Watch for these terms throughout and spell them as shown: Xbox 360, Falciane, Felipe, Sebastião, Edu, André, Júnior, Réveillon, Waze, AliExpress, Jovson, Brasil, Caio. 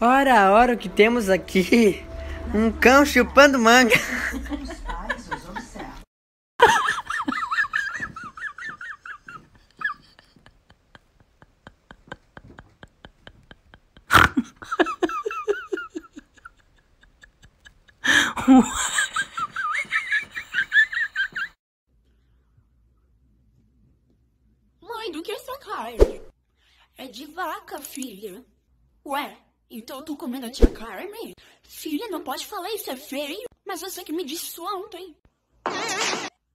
Ora, o que temos aqui? Um cão chupando manga. Mãe, do que é essa carne? É de vaca, filha. Ué, então eu tô comendo a tia carne? Filha, não pode falar, isso é feio. Mas você que me disse ontem.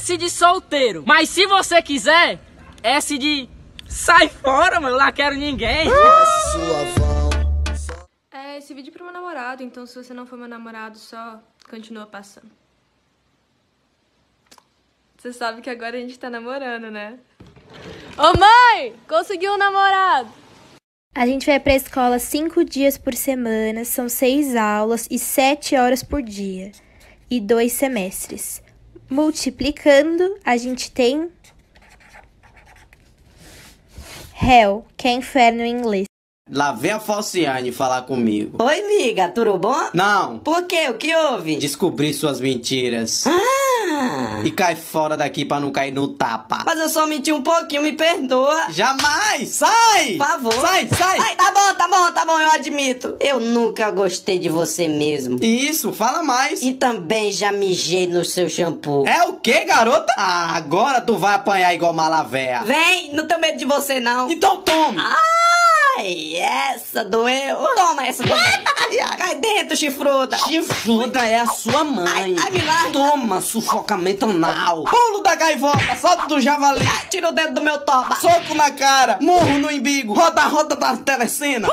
Se de solteiro. Mas se você quiser, é se de... Sai fora, mano, eu não quero ninguém. É esse vídeo pro meu namorado, então se você não for meu namorado, só... continua passando. Você sabe que agora a gente tá namorando, né? Ô mãe, conseguiu um namorado! A gente vai pra escola 5 dias por semana, são 6 aulas e 7 horas por dia. E 2 semestres. Multiplicando, a gente tem... Hell, que é inferno em inglês. Lá vem a Falciane falar comigo. Oi, miga, tudo bom? Não. Por quê? O que houve? Descobri suas mentiras. E cai fora daqui pra não cair no tapa. Mas eu só menti um pouquinho, me perdoa. Jamais! Sai! Por favor. Sai! Ai, tá bom, eu admito. Eu nunca gostei de você mesmo. Isso, fala mais. E também já mijei no seu shampoo. É o quê, garota? Ah, agora tu vai apanhar igual malavéia. Vem, não tenho medo de você, não. Então toma! Ai, essa doeu. Toma essa doeu. Cai dentro, chifruda. Chifruda é a sua mãe. Ai, me larga. Toma, sufocamento anal. Pulo da gaivota, salto do javali. Ai, tira o dedo do meu toba. Soco na cara, murro no umbigo. Roda da telecena.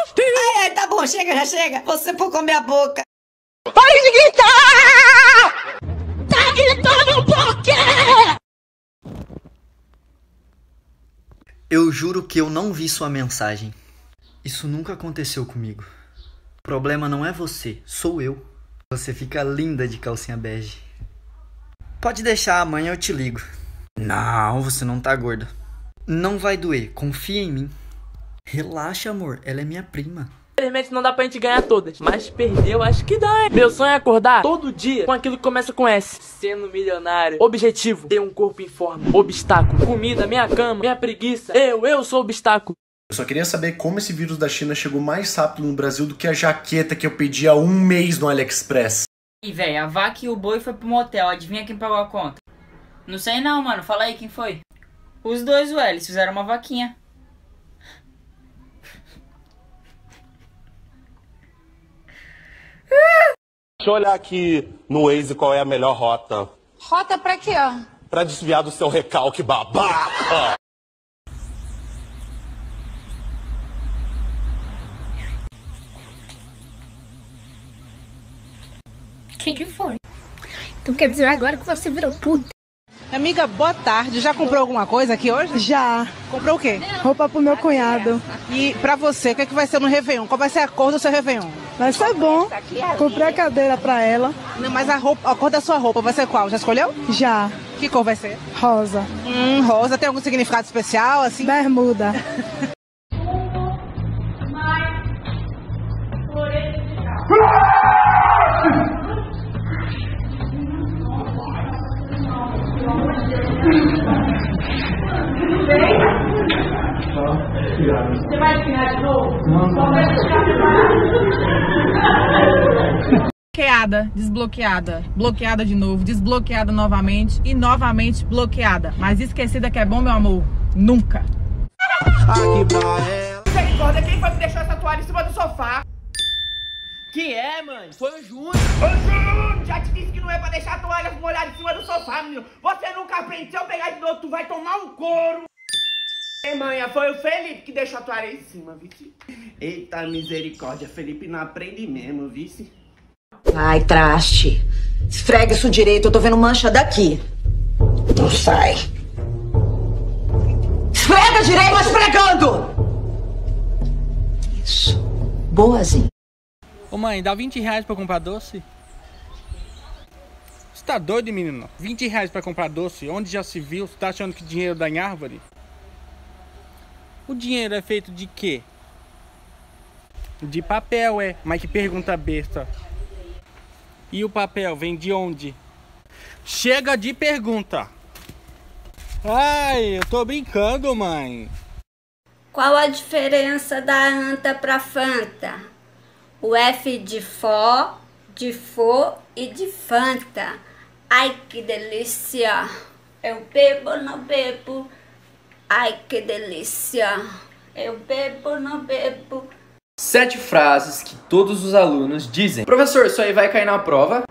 Ai, tá bom, já chega. Você por comer a boca. Para de gritar! Tá gritando por quê? Eu juro que eu não vi sua mensagem. Isso nunca aconteceu comigo. O problema não é você, sou eu. Você fica linda de calcinha bege. Pode deixar, amanhã eu te ligo. Não, você não tá gorda. Não vai doer, confia em mim. Relaxa, amor, ela é minha prima. Infelizmente não dá pra gente ganhar todas, mas perder eu acho que dá, hein? Meu sonho é acordar todo dia com aquilo que começa com S. Sendo milionário. Objetivo, ter um corpo em forma. Obstáculo, comida, minha cama, minha preguiça. Eu sou obstáculo. Eu só queria saber como esse vírus da China chegou mais rápido no Brasil do que a jaqueta que eu pedi há 1 mês no AliExpress. E véi, a vaca e o boi foi pro motel, adivinha quem pagou a conta? Não sei não, mano, fala aí quem foi. Os dois, ué, eles fizeram uma vaquinha. Deixa eu olhar aqui no Waze qual é a melhor rota. Rota pra quê, ó? Pra desviar do seu recalque babaca! Quem que foi? Então quer dizer agora que você virou puta. Amiga, boa tarde. Já comprou alguma coisa aqui hoje? Já. Comprou o quê? Roupa pro meu cunhado. E pra você, o que é que vai ser no Réveillon? Qual vai ser a cor do seu Réveillon? Vai ser bom. Comprei a cadeira pra ela. Não, mas a cor da sua roupa vai ser qual? Já escolheu? Já. Que cor vai ser? Rosa. Rosa. Tem algum significado especial, assim? Bermuda. Você vai tirar de novo? Só vai ficar preparado. Bloqueada, desbloqueada, bloqueada de novo, desbloqueada novamente e novamente bloqueada. Mas esquecida que é bom, meu amor, nunca. Misericórdia, quem foi que deixou essa toalha em cima do sofá? Que é, mãe? Foi o Júnior. Ô, Júnior, já te disse que não é pra deixar a toalha molhada em cima do sofá, menino. Você nunca aprende, se eu pegar de novo, tu vai tomar um couro. Ei, mãe, foi o Felipe que deixou a toalha em cima, vice. Eita misericórdia, Felipe não aprende mesmo, vice. Ai, traste. Esfrega isso direito, eu tô vendo mancha daqui. Não sai. Esfrega direito, mas esfregando! Isso. Boazinha. Ô mãe, dá 20 reais pra comprar doce? Você tá doido, menino? 20 reais pra comprar doce? Onde já se viu? Você tá achando que dinheiro dá em árvore? O dinheiro é feito de quê? De papel, é. Mas que pergunta besta. E o papel vem de onde? Chega de pergunta. Ai, eu tô brincando, mãe. Qual a diferença da anta pra fanta? O F de fô e de fanta. Ai, que delícia. Eu bebo, não bebo. Ai, que delícia. Eu bebo, não bebo. 7 frases que todos os alunos dizem. Professor, isso aí vai cair na prova.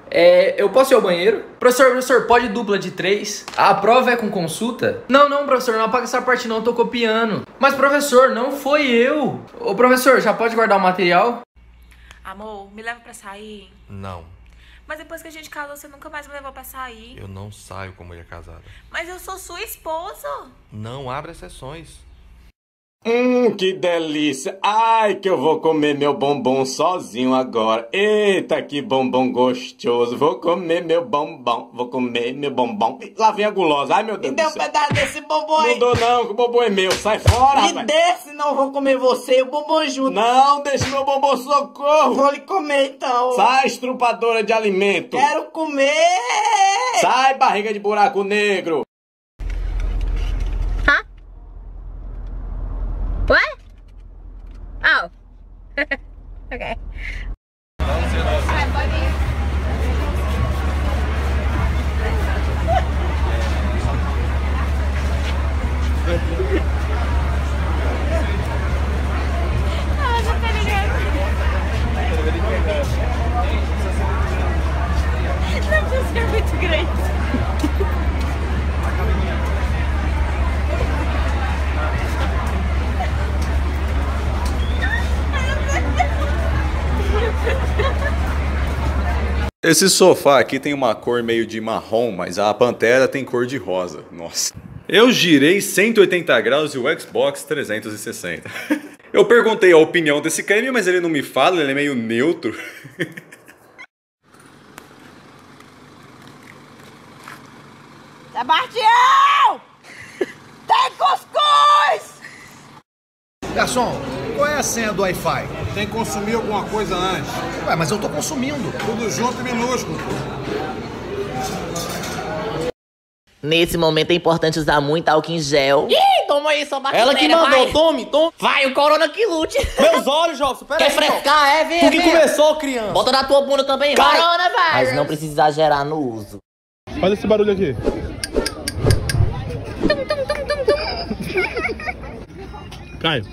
Eu posso ir ao banheiro? Professor, pode dupla de 3? A prova é com consulta? Não, não, professor, não apaga essa parte não, eu tô copiando. Mas, professor, não foi eu. Ô, professor, já pode guardar o material? Amor, me leva pra sair? Não. Mas depois que a gente casou, você nunca mais me levou pra sair. Eu não saio com mulher casada. Mas eu sou sua esposa. Não abra exceções. Que delícia. Ai, que eu vou comer meu bombom sozinho agora. Eita, que bombom gostoso. Vou comer meu bombom. Vou comer meu bombom. Lá vem a gulosa. Ai, meu Deus do céu. Me dê um pedaço desse bombom aí. Não dou não, que o bombom é meu. Sai fora, rapaz. Me dê, senão eu vou comer você e o bombom junto. Não, deixa meu bombom, socorro. Vou lhe comer, então. Sai, estrupadora de alimento. Quero comer. Sai, barriga de buraco negro. What? Oh. Okay. Esse sofá aqui tem uma cor meio de marrom, mas a Pantera tem cor de rosa. Nossa. Eu girei 180 graus e o Xbox 360. Eu perguntei a opinião desse creme, mas ele não me fala, ele é meio neutro. Sebastião! Tem cuscuz! Garçom, qual é a senha do Wi-Fi? Tem que consumir alguma coisa antes. Ué, mas eu tô consumindo. Tudo junto e minúsculo. Nesse momento é importante usar muito álcool em gel. Ih, toma aí, sua bactéria. Ela que mandou, vai. Tome, toma. Vai, o corona que lute. Meus olhos, Jovson, peraí. Quer frescar, é, vem. Tu que começou, criança. Bota na tua bunda também, vai. Corona, vai. Mas não precisa exagerar no uso. Olha esse barulho aqui. Caio,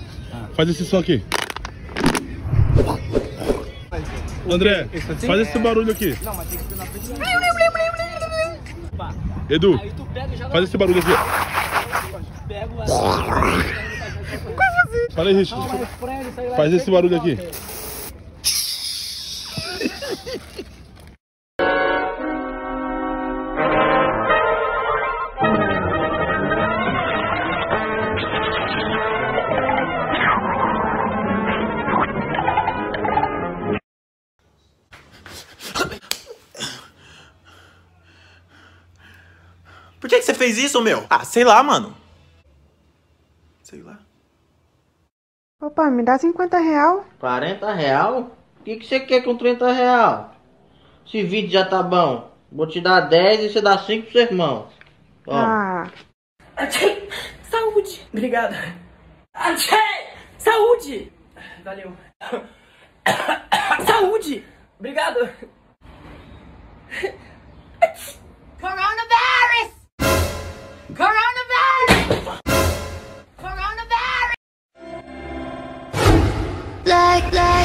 faz esse som aqui. André, faz esse barulho aqui. Não, mas tem que ter na frente. Edu, faz esse barulho aqui. Fala aí, Richard. Faz esse barulho aqui. Por que que você fez isso, meu? Ah, sei lá, mano. Sei lá. Opa, me dá 50 real. 40 real? O que que você quer com 30 real? Esse vídeo já tá bom. Vou te dar 10 e você dá 5 pro seu irmão. Toma. Ah. Saúde. Obrigada. Saúde. Valeu. Saúde. Obrigado. Coronavirus. Coronavirus! Coronavirus! Like that!